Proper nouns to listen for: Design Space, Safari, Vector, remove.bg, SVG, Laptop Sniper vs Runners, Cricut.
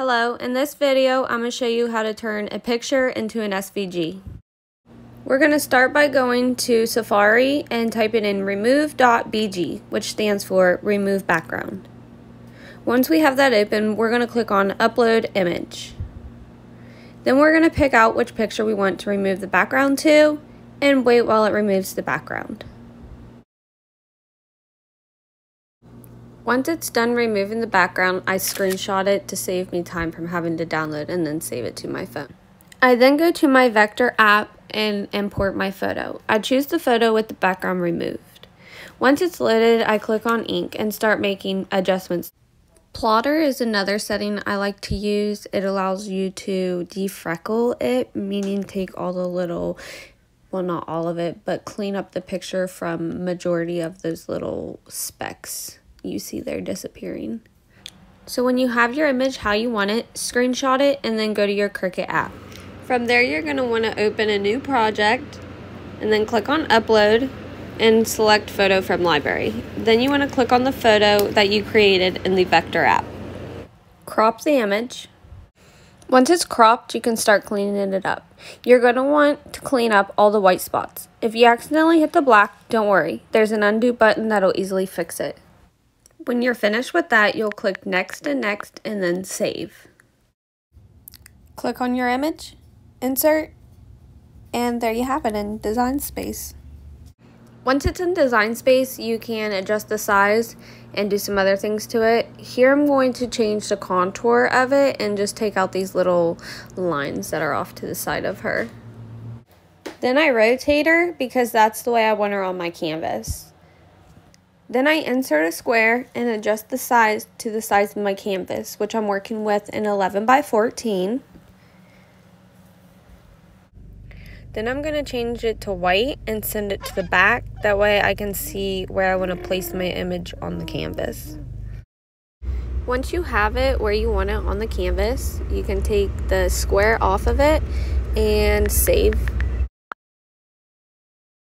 Hello, in this video I'm going to show you how to turn a picture into an SVG. We're going to start by going to Safari and typing in remove.bg, which stands for remove background. Once we have that open, we're going to click on upload image. Then we're going to pick out which picture we want to remove the background to and wait while it removes the background. Once it's done removing the background, I screenshot it to save me time from having to download and then save it to my phone. I then go to my Vector app and import my photo. I choose the photo with the background removed. Once it's loaded, I click on ink and start making adjustments. Plotter is another setting I like to use. It allows you to defreckle it, meaning take all the little, well, not all of it, but clean up the picture from majority of those little specks you see there disappearing. So when you have your image how you want it, screenshot it and then go to your Cricut app. From there, you're going to want to open a new project and then click on upload and select photo from library. Then you want to click on the photo that you created in the Vector app. Crop the image. Once it's cropped, you can start cleaning it up. You're going to want to clean up all the white spots. If you accidentally hit the black, don't worry. There's an undo button that'll easily fix it. When you're finished with that, you'll click next and next and then save. Click on your image. Insert, and there you have it in Design Space. Once it's in Design Space, you can adjust the size and do some other things to it. Here I'm going to change the contour of it and just take out these little lines that are off to the side of her. Then I rotate her because that's the way I want her on my canvas. Then I insert a square and adjust the size to the size of my canvas, which I'm working with an 11 by 14. Then I'm going to change it to white and send it to the back. That way I can see where I want to place my image on the canvas. Once you have it where you want it on the canvas, you can take the square off of it and save.